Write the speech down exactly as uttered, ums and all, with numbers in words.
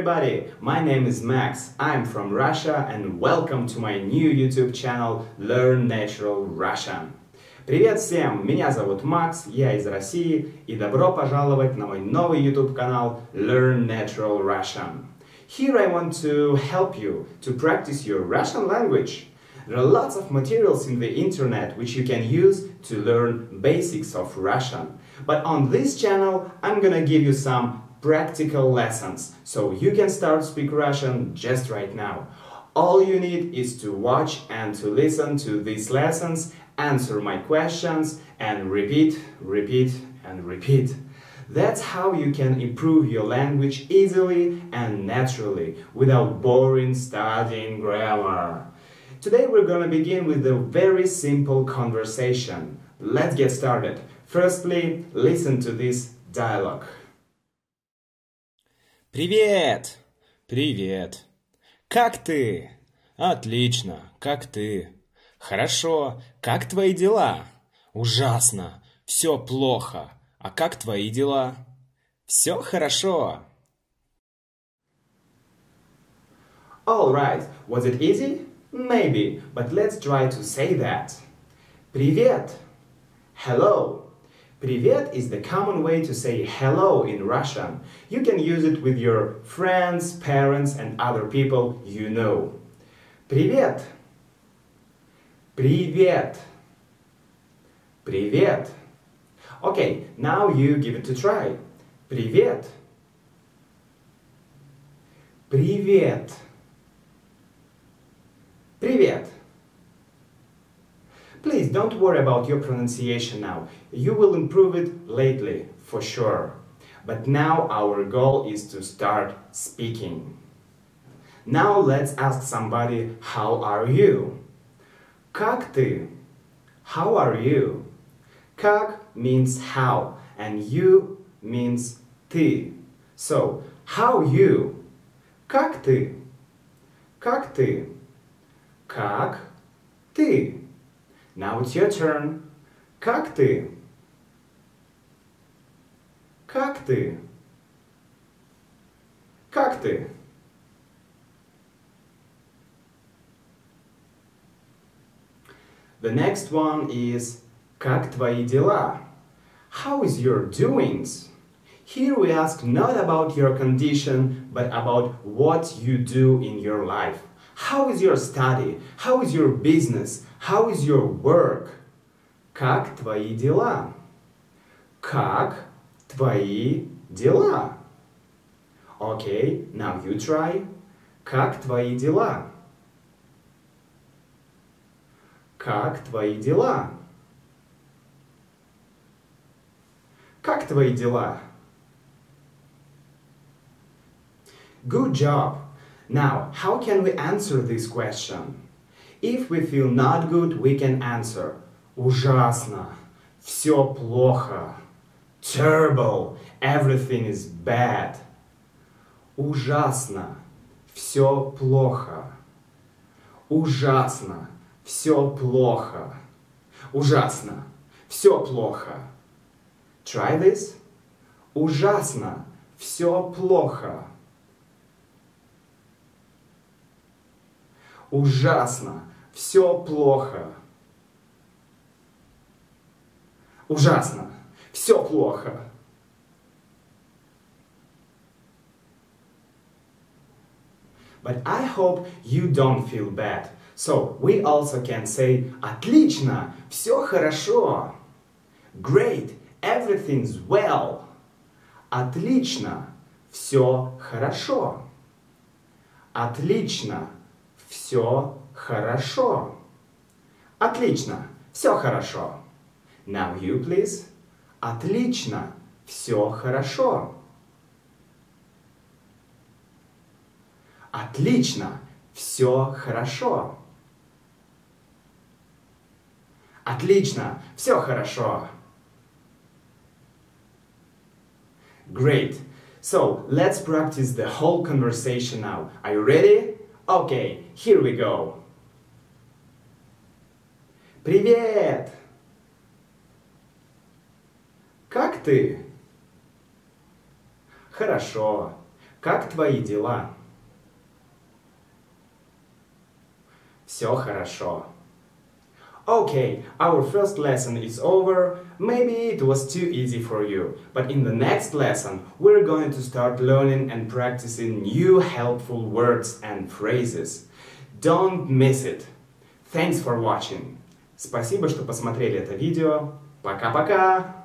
everybody! My name is Max, I'm from Russia, and welcome to my new YouTube channel Learn Natural Russian. Привет всем! Меня зовут Макс, я из России, и добро пожаловать на мой новый YouTube канал Learn Natural Russian. Here I want to help you to practice your Russian language. There are lots of materials in the internet which you can use to learn basics of Russian. But on this channel I'm gonna give you some practical lessons, so you can start speak Russian just right now. All you need is to watch and to listen to these lessons, answer my questions, and repeat, repeat, and repeat. That's how you can improve your language easily and naturally, without boring studying grammar. Today we're gonna begin with a very simple conversation. Let's get started. Firstly, listen to this dialogue. Привет! Привет! Как ты? Отлично! Как ты? Хорошо! Как твои дела? Ужасно! Все плохо! А как твои дела? Все хорошо! All right. Was it easy? Maybe, but let's try to say that. Привет! Hello! Привет is the common way to say hello in Russian. You can use it with your friends, parents, and other people you know. Привет. Привет. Привет. Okay, now you give it a try. Привет. Привет. Привет. Please don't worry about your pronunciation now. You will improve it lately, for sure. But now our goal is to start speaking. Now let's ask somebody, how are you? Как ты? How are you? Как means how, and you means ты. So, how you? Как ты? Как ты? Как ты? Now it's your turn. Как ты? Как ты? Как ты? The next one is Как твои дела? How is your doings? Here we ask not about your condition, but about what you do in your life. How is your study? How is your business? How is your work? Как твои дела? Как твои дела? Okay, now you try. Как твои дела? Как твои дела? Как твои дела? Good job! Now, how can we answer this question? If we feel not good, we can answer ужасно, все плохо, terrible, everything is bad. Ужасно, все плохо. Ужасно, все плохо. Ужасно, все плохо. Try this. Ужасно, все плохо. Ужасно. Все плохо. Ужасно. Все плохо. But I hope you don't feel bad. So we also can say отлично. Все хорошо. Great. Everything's well. Отлично. Все хорошо. Отлично. Все хорошо. Отлично. Все хорошо. Now you, please. Отлично. Все хорошо. Отлично. Все хорошо. Отлично. Все хорошо. Great. So, let's practice the whole conversation now. Are you ready? Okay, here we go. Привет! Как ты? Хорошо. Как твои дела? Все хорошо. Okay, our first lesson is over. Maybe it was too easy for you, but in the next lesson, we're going to start learning and practicing new helpful words and phrases. Don't miss it. Thanks for watching. Спасибо, что посмотрели это видео. Пока-пока!